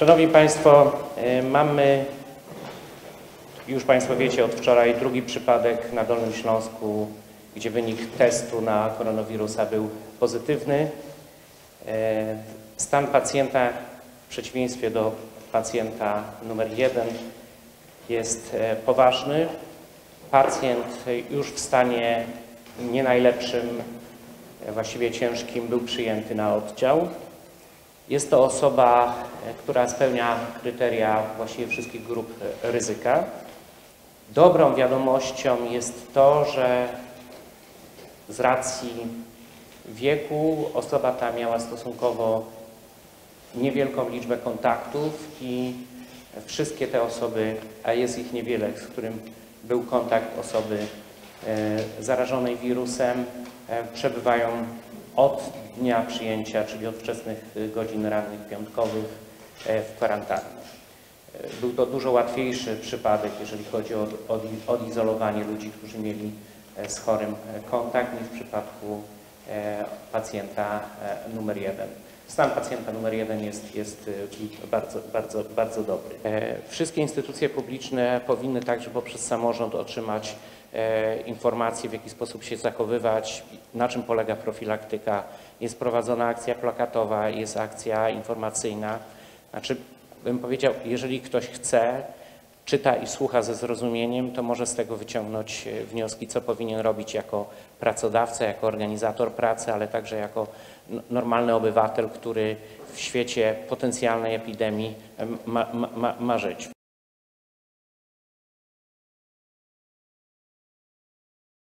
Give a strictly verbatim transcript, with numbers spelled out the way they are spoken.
Szanowni Państwo, mamy, już Państwo wiecie, od wczoraj drugi przypadek na Dolnym Śląsku, gdzie wynik testu na koronawirusa był pozytywny. Stan pacjenta w przeciwieństwie do pacjenta numer jeden jest poważny. Pacjent już w stanie nie najlepszym, właściwie ciężkim, był przyjęty na oddział. Jest to osoba, która spełnia kryteria właściwie wszystkich grup ryzyka. Dobrą wiadomością jest to, że z racji wieku osoba ta miała stosunkowo niewielką liczbę kontaktów i wszystkie te osoby, a jest ich niewiele, z którym był kontakt osoby zarażonej wirusem, przebywają od dnia przyjęcia, czyli od wczesnych godzin rannych piątkowych, w kwarantannie. Był to dużo łatwiejszy przypadek, jeżeli chodzi o odizolowanie ludzi, którzy mieli z chorym kontakt, niż w przypadku pacjenta numer jeden. Stan pacjenta numer jeden jest, jest bardzo, bardzo, bardzo dobry. Wszystkie instytucje publiczne powinny także poprzez samorząd otrzymać informacje, w jaki sposób się zachowywać, na czym polega profilaktyka. Jest prowadzona akcja plakatowa, jest akcja informacyjna. Znaczy, bym powiedział, jeżeli ktoś chce, czyta i słucha ze zrozumieniem, to może z tego wyciągnąć wnioski, co powinien robić jako pracodawca, jako organizator pracy, ale także jako normalny obywatel, który w świecie potencjalnej epidemii ma, ma, ma żyć.